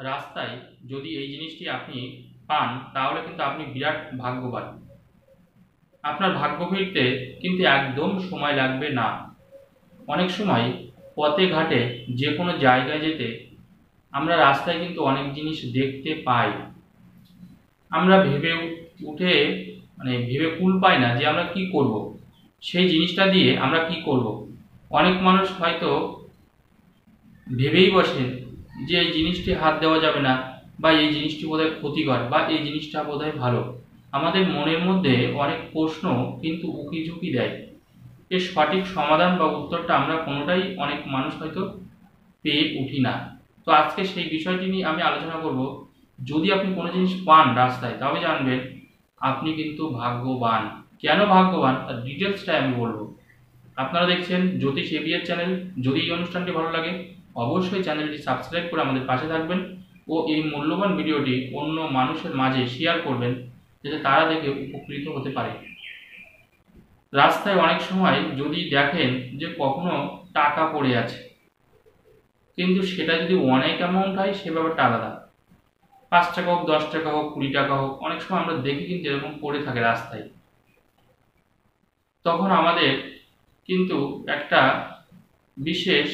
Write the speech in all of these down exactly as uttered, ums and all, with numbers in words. रास्ताय यदि ये जिनिसटी आपनी पान ताहले किन्तु आपनी बिराट भाग्यवान। आपनार भाग्य फिरते किन्तु एकदम समय लागबे ना। अनेक समय पथे घाटे जे कोनो जायगाय जेते आमरा रास्ताय किन्तु अनेक जिनिस देखते पाई, आमरा भेबे उठे माने भेबे कुल पाई ना जे आमरा कि करब, सेई जिनिसटा दिये आमरा कि करब। अनेक मानुष हयतो भेबेई बसेन जे जिनिसटी हाथ देवा जाबे ना बा ये जिनिसटी बोधहय क्षतिकर बा ये जिनिसटा बोधहय भालो। आमादेर मनेर मध्ये अनेक प्रश्न किन्तु उकी झुकी देय। ये सठिक समाधान बा उत्तरटा आमरा कोनोटाई अनेक मानुष हयतो पेये उठी ना। तो आजके सेई विषयटी निये आमि आलोचना करब। यदि आपनि कोनो जिनिस पान रास्ताय तबे जानबेन आपनि किन्तु भाग्यवान। केन भाग्यवान तार डिटेल्सटा आमि बोलबो। आपनारा देखछेन ज्योतिष एबिएस चैनल। यदि एई अनुष्ठानटी भालो लागे अवश्य चैनलटी सबस्क्राइब करे आमादेर पाशे थाकबेन ओ एई मूल्यवान भिडियोटी अन्य मानुषेर माझे शेयर करबेन जाते तारा देखे उपकृत होते पारे। रास्ताय अनेक समय यदि देखें जे कखनो टाका पड़े आछे किन्तु सेटा यदि अनेक अमाउंट हय से ब्यापारटा आलादा। पाँच टाका होक दस टाका होक कुड़ी टाका होक अनेक समय आमरा देखि किन्तु एरकम पड़े थाके रास्ताय। तखन आमादेर किन्तु एकटा विशेष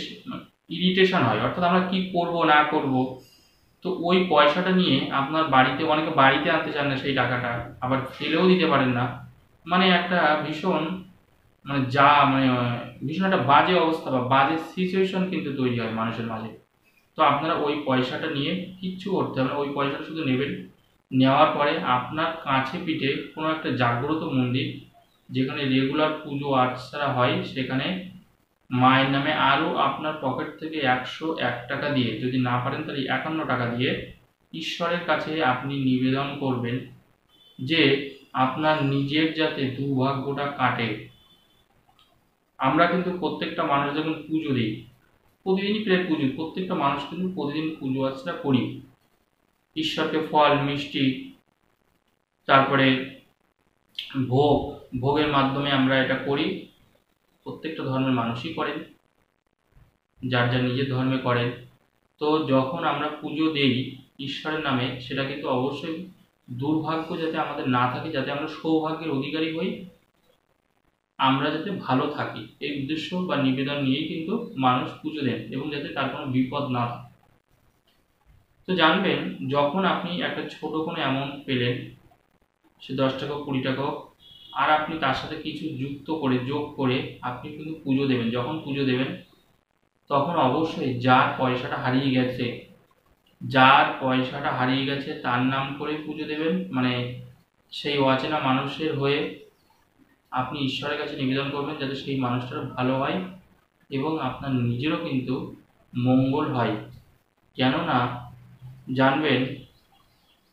इरिटेशन हय अर्थात आमरा कि करब ना करब। तो ওই পয়সাটা নিয়ে আপনার বাড়িতে অনেকে বাড়িতে আনতে চান না সেই টাকাটা, আবার ফেলেও দিতে পারেন না। মানে একটা ভীষণ মানে যা মানে ভীষণ একটা বাজে অবস্থা বা বাজে সিচুয়েশন কিন্তু তৈরি হয় মানুষের মাঝে। তো আপনারা ওই পয়সাটা নিয়ে কিচ্ছু করতে হবে না। ওই পয়সাটা শুধু নেবেন, নেওয়ার পরে আপনার কাছে পিঠে কোনো একটা জাগ্রত মন্দির যেখানে রেগুলার পুজো আর্চনা হয় সেখানে मायर नामे आरो आपनार पकेट थेके एकशो एक टाका दिए यदि ना पारेन ताहले एकान्न टाका दिए ईश्वरेर काछे आपनि निवेदन करबेन जे आपनार निजेर जाते दुर्भाग्यटा काटे। आमरा किन्तु प्रत्येकटा मानुष जखन पुजो दिई प्रतिदिनई प्राय पुजो प्रत्येकटा मानुष किन्तु प्रतिदिन पुजो अर्चना करी ईश्वरके फल मिष्टि तारपरे भोग भोगेर माध्यमे आमरा एटा करी। प्रत्येक धर्मे मानुषी करें जार जार निजे धर्मे करें। तो जखन आमरा पुजो देई ईश्वर नामे सेटा किन्तु अवश्य दुर्भाग्य जाते आमादेर ना थाके जाते आमरा सौभाग्येर अधिकारी हई आमरा जाते भालो थाकी एई उद्देश्य बा निवेदन निये किन्तु मानुष पुजो देन एबं जाते तार कोनो विपद ना हय। तो जानबेन जखन आपनि एकटा छोटो कोनो अमाउंट पेलेन से दस टाका कुड़ी टाका और आपनी तार साथे किछु जुक्त करे जोग करे आपनी किन्तु पुजो देवें। जखन पुजो देवें तखन अवश्य जार पयसाटा हारिये गेछे जार पयसाटा हारिये गेछे तार नाम करे पुजो देवें। माने सेई अचेना मानुषेर हये आपनी ईश्वरेर काछे निवेदन करबेन जाते सेई मानुषटार भालो हय एबं आपनार निजेरो किन्तु मंगल हय। केनना जानबेन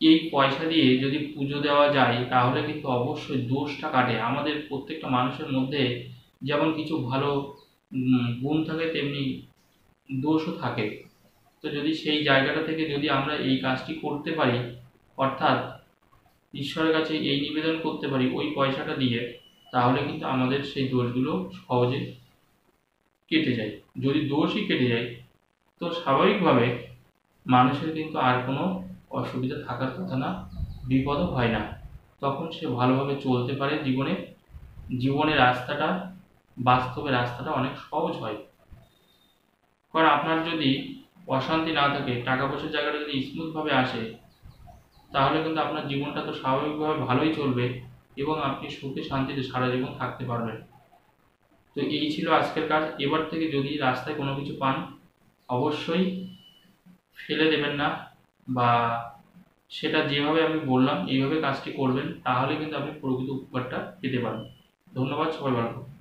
ये पयसा दिए यदि पुजो देवा जाए ताहले किन्तु अवश्य दोषटा काटे। आमादेर प्रत्येकटा मानुषेर मध्ये जेमन किछु भालो गुण थाके तेमनि दोषो थाके। तो यदि सेई जायगाटा थेके यदि आमरा एई काजटी करते पारी अर्थात ईश्वरेर काछे एई निवेदन करते पारी ओई पयसाटा दिए ताहले किन्तु आमादेर सेई दोषगुलो सहजे केटे जाए। यदि दोषई केटे जाए तो स्वाभाविकभावे मानुषेर किन्तु आर कोनो असुविधा थाकार कथा ना विपदो हय ना। तखन से भालोभावे चलते पारे जीवने जीवने रास्ताटा वास्तवे रास्ताटा अनेक सहज हय। कारण आपनार यदि अशांति ना थाके टाका पयसार जायगाटा यदि स्मुथ भावे आसे ताहले किन्तु आपनार जीवनटा तो स्वाभाविकभावे भालोई चलबे एबं आपनि सुखे शांतिते सारा जीवन थाकते पारबेन। तो एई छिलो आजकेर काज। एबार थेके यदि रास्ताय कोनो किछु पान अवश्यई फेले देबेन ना বা সেটা যেভাবে আমি বললাম এইভাবে কাজটি করবেন তাহলে কিন্তু আপনি প্রকৃত উপকারটা পেতে পারবেন। ধন্যবাদ সবাই। ভালো।